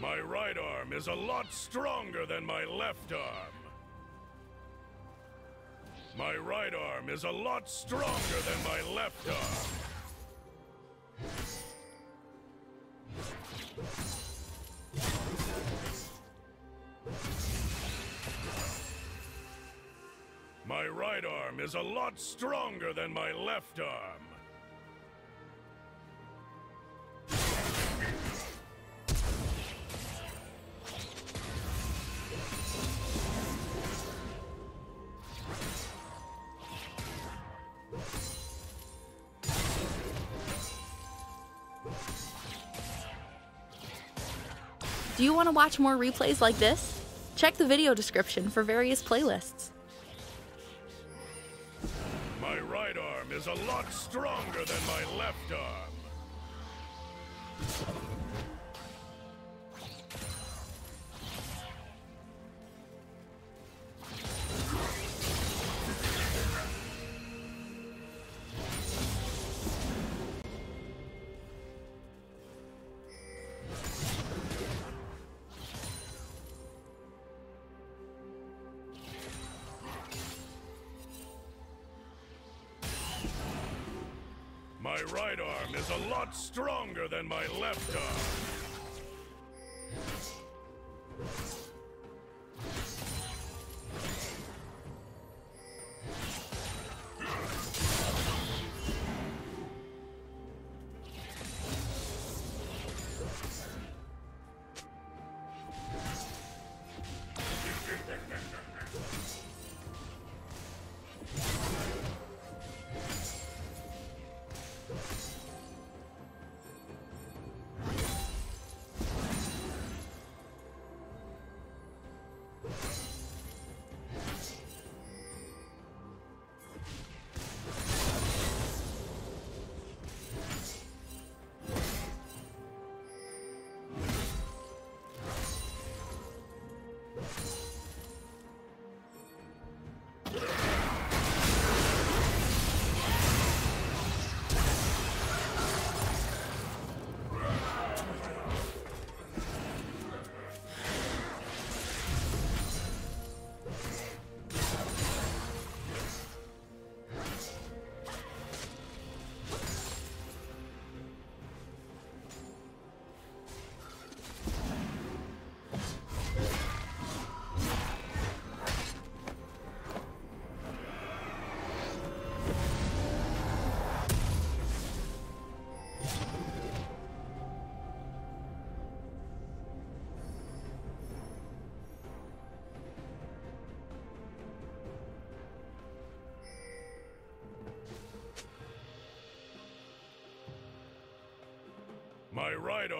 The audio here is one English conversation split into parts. My right arm is a lot stronger than my left arm. My right arm is a lot stronger than my left arm. My right arm is a lot stronger than my left arm. Do you want to watch more replays like this? Check the video description for various playlists. My right arm is a lot stronger than my left arm. My right arm is a lot stronger than my left arm. My right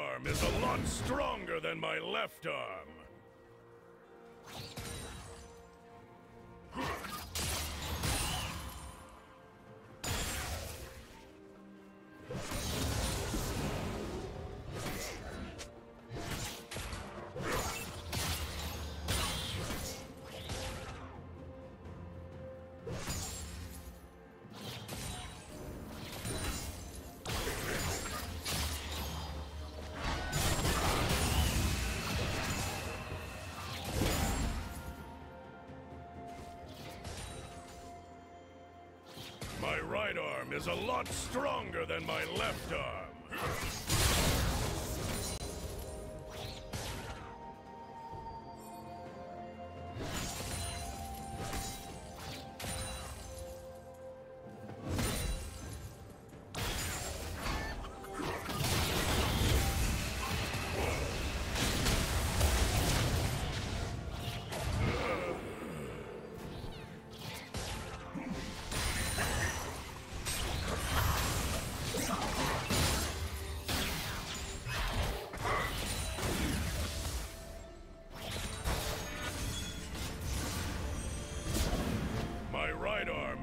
arm is a lot stronger than my left arm. My right arm is a lot stronger than my left arm.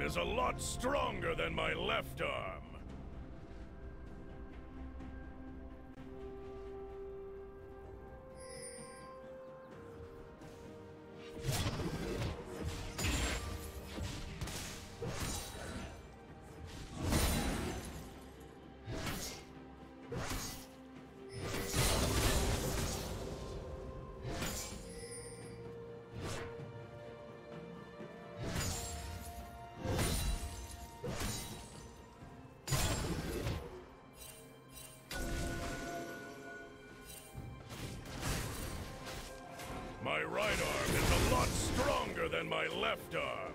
Is a lot stronger than my left arm. than my left arm.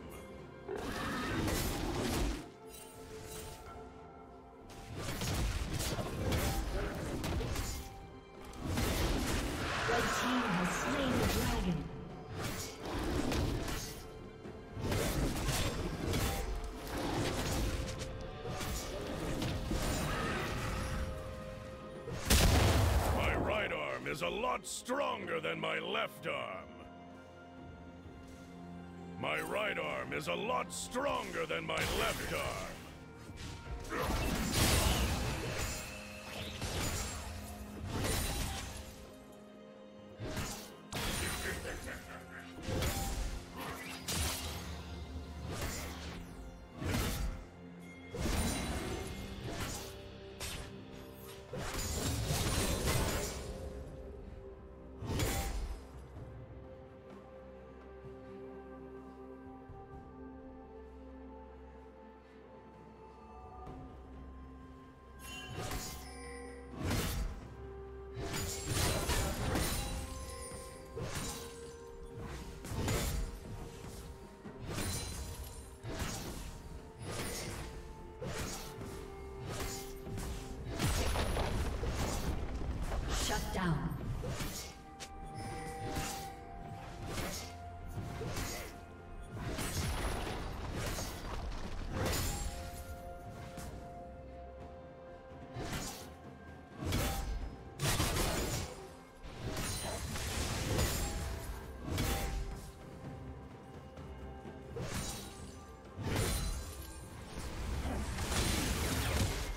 Is a lot stronger than my left arm. My right arm is a lot stronger than my left arm.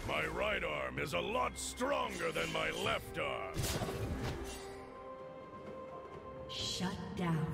My right arm is a lot stronger than my left arm. Shut down.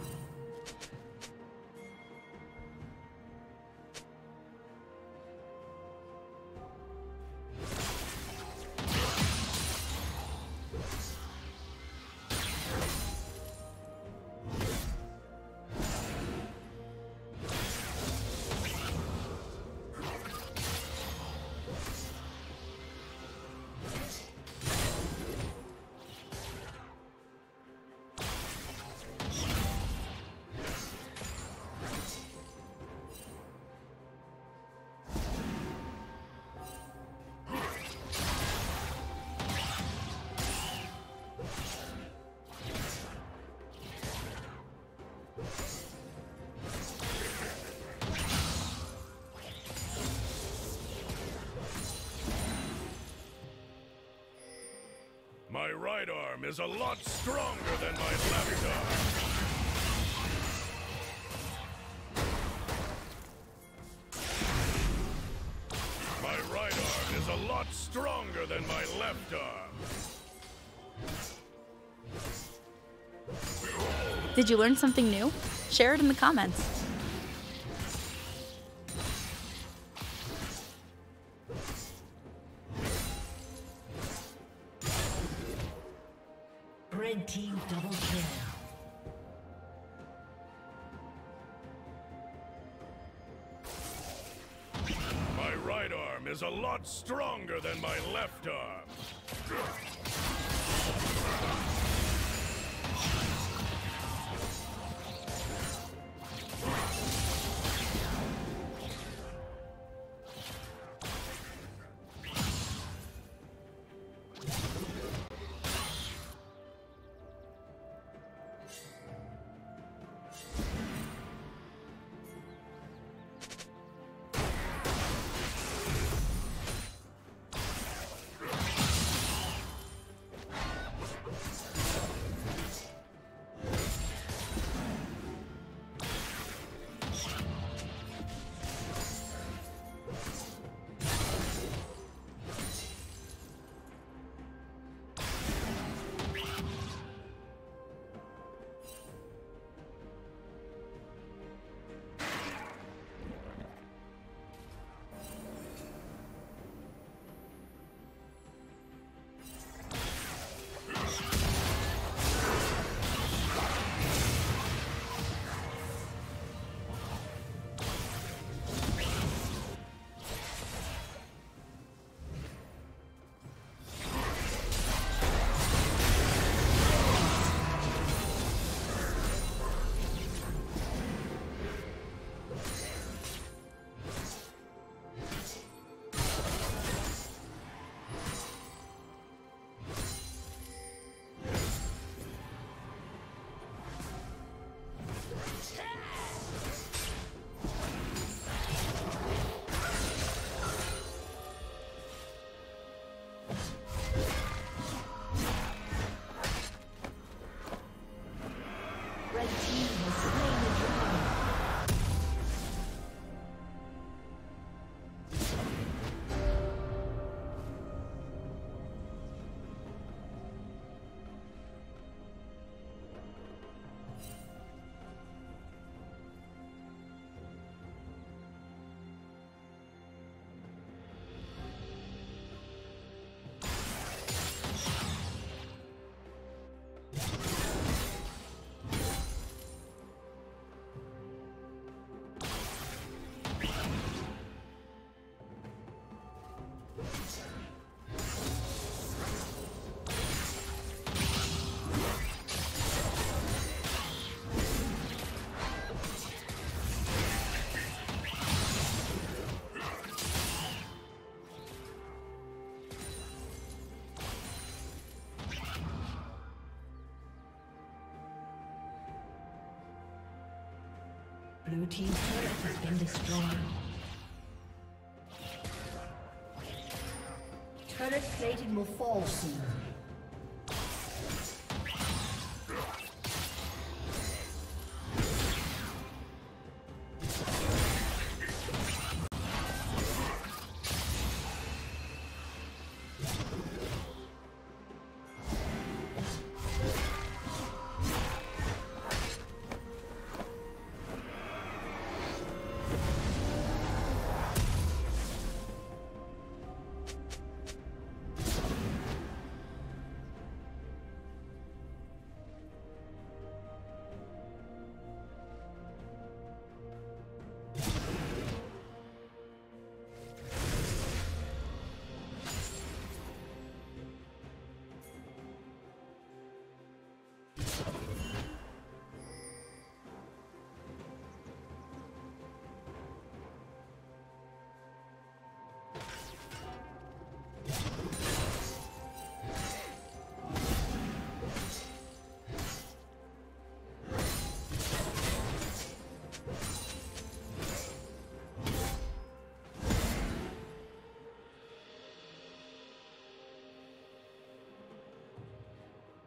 My right arm is a lot stronger than my left arm. My right arm is a lot stronger than my left arm. Did you learn something new? Share it in the comments. Is a lot stronger than my left arm. Blue team's turret has been destroyed. Turret plating will fall soon.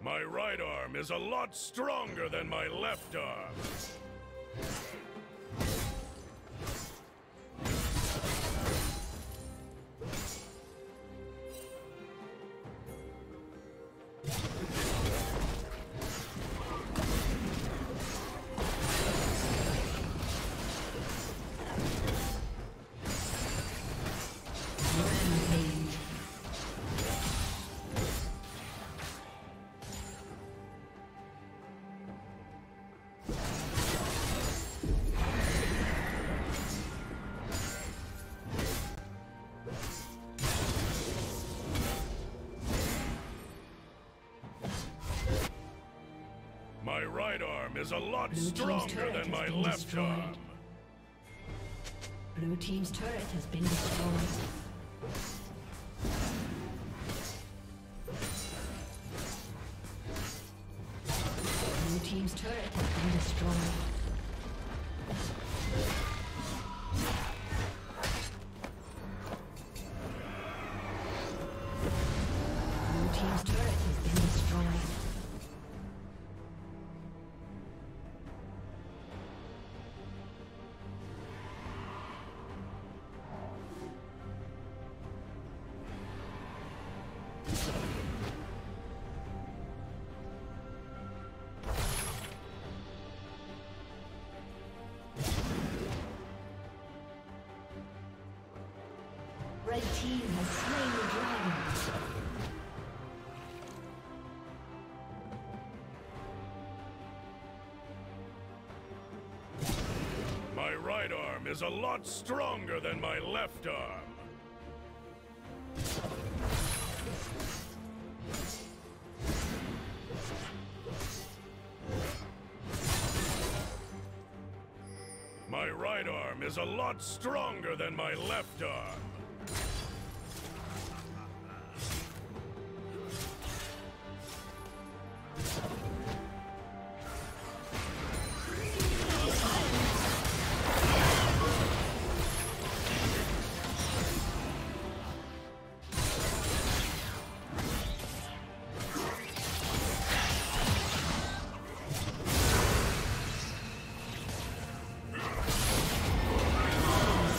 My right arm is a lot stronger than my left arm. My right arm is a lot stronger than my left arm. Blue team's turret has been destroyed. Blue team's turret has been destroyed. The team has slain the dragon. My right arm is a lot stronger than my left arm. My right arm is a lot stronger than my left arm.